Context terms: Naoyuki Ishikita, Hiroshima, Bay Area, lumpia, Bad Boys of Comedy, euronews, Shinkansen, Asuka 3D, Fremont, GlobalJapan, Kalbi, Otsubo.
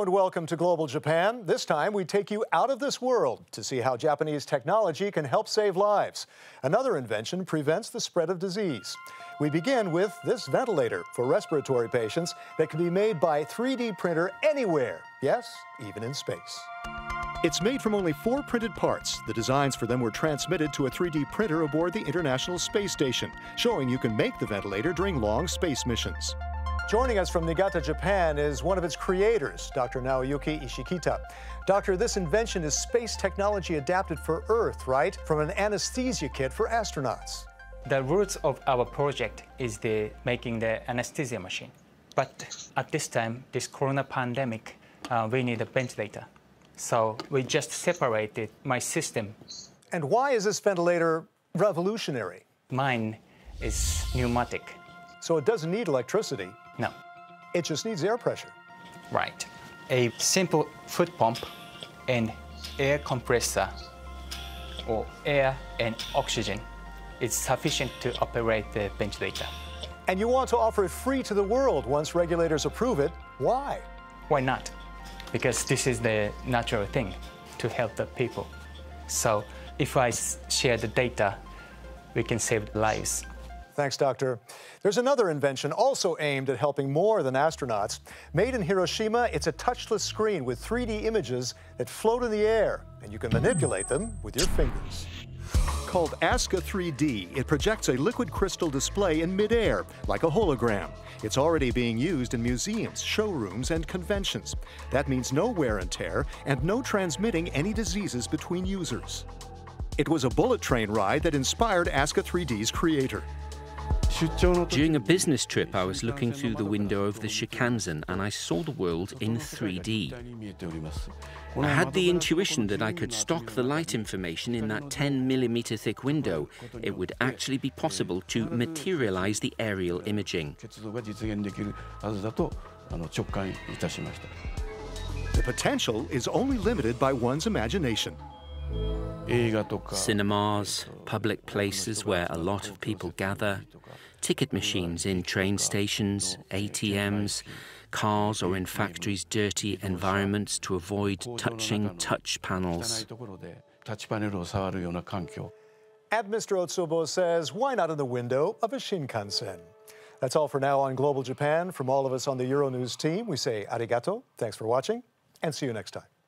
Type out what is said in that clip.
Hello and welcome to Global Japan. This time we take you out of this world to see how Japanese technology can help save lives. Another invention prevents the spread of disease. We begin with this ventilator for respiratory patients that can be made by a 3D printer anywhere. Yes, even in space. It's made from only 4 printed parts. The designs for them were transmitted to a 3D printer aboard the International Space Station, showing you can make the ventilator during long space missions. Joining us from Niigata, Japan, is one of its creators, Dr. Naoyuki Ishikita. Doctor, this invention is space technology adapted for Earth, right? From an anesthesia kit for astronauts. The roots of our project is making the anesthesia machine. But at this time, this corona pandemic, we need a ventilator. So we just separated my system. And why is this ventilator revolutionary? Mine is pneumatic. So it doesn't need electricity. No. It just needs air pressure. Right. A simple foot pump and air compressor, or air and oxygen, is sufficient to operate the ventilator. And you want to offer it free to the world once regulators approve it. Why? Why not? Because this is the natural thing to help the people. So if I share the data, we can save lives. Thanks, Doctor. There's another invention also aimed at helping more than astronauts. Made in Hiroshima, it's a touchless screen with 3D images that float in the air, and you can manipulate them with your fingers. Called Asuka 3D, it projects a liquid crystal display in midair, like a hologram. It's already being used in museums, showrooms, and conventions. That means no wear and tear, and no transmitting any diseases between users. It was a bullet train ride that inspired Asuka 3D's creator. During a business trip, I was looking through the window of the Shinkansen and I saw the world in 3D. I had the intuition that I could stock the light information in that 10mm thick window. It would actually be possible to materialize the aerial imaging. The potential is only limited by one's imagination. Cinemas, public places where a lot of people gather, ticket machines in train stations, ATMs, cars or in factories' dirty environments to avoid touching touch panels. And Mr. Otsubo says, why not in the window of a Shinkansen? That's all for now on Global Japan. From all of us on the Euronews team, we say arigato, thanks for watching, and see you next time.